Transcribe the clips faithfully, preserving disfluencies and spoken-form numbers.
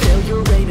Failure ain't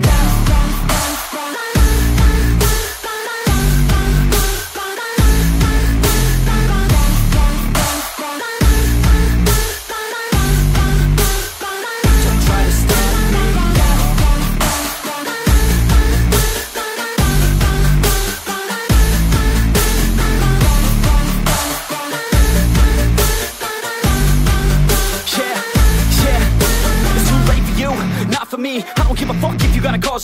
now.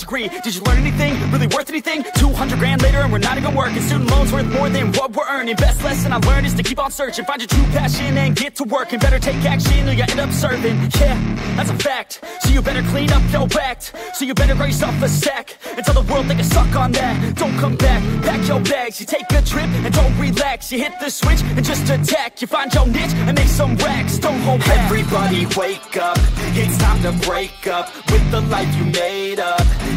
Agree. Did you learn anything? Really worth anything? two hundred grand later and we're not even working. Student loans worth more than what we're earning. Best lesson I learned is to keep on searching. Find your true passion and get to work. And better take action or you end up serving. Yeah, that's a fact. So you better clean up your act. So you better raise off a sack. And tell the world they can suck on that. Don't come back. Pack your bags. You take a trip and don't relax. You hit the switch and just attack. You find your niche and make some racks. Don't hold back. Everybody wake up. It's time to break up with the life you made up.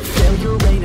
Failure ain't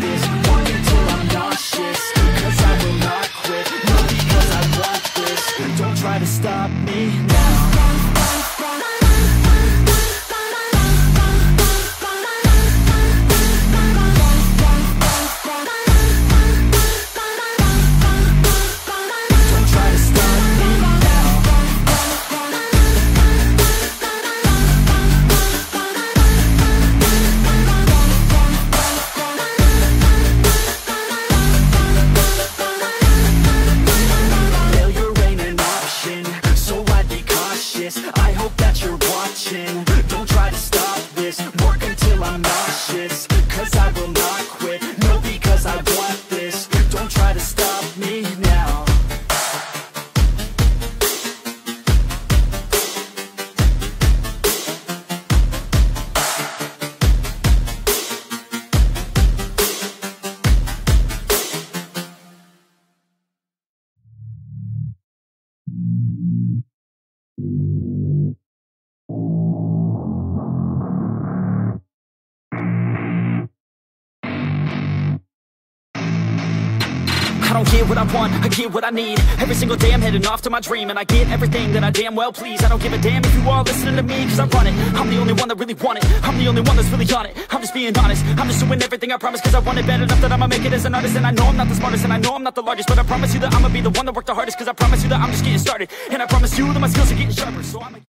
this. Work until I'm nauseous, cause I will not quit. No, because I want this, don't try to stop me now. I don't get what I want, I get what I need. Every single day I'm heading off to my dream, and I get everything that I damn well please. I don't give a damn if you all listening to me, cause I run it. I'm the only one that really want it, I'm the only one that's really on it. I'm just being honest, I'm just doing everything I promise, cause I want it bad enough that I'ma make it as an artist. And I know I'm not the smartest, and I know I'm not the largest, but I promise you that I'ma be the one that worked the hardest, cause I promise you that I'm just getting started. And I promise you that my skills are getting sharper, so I'm a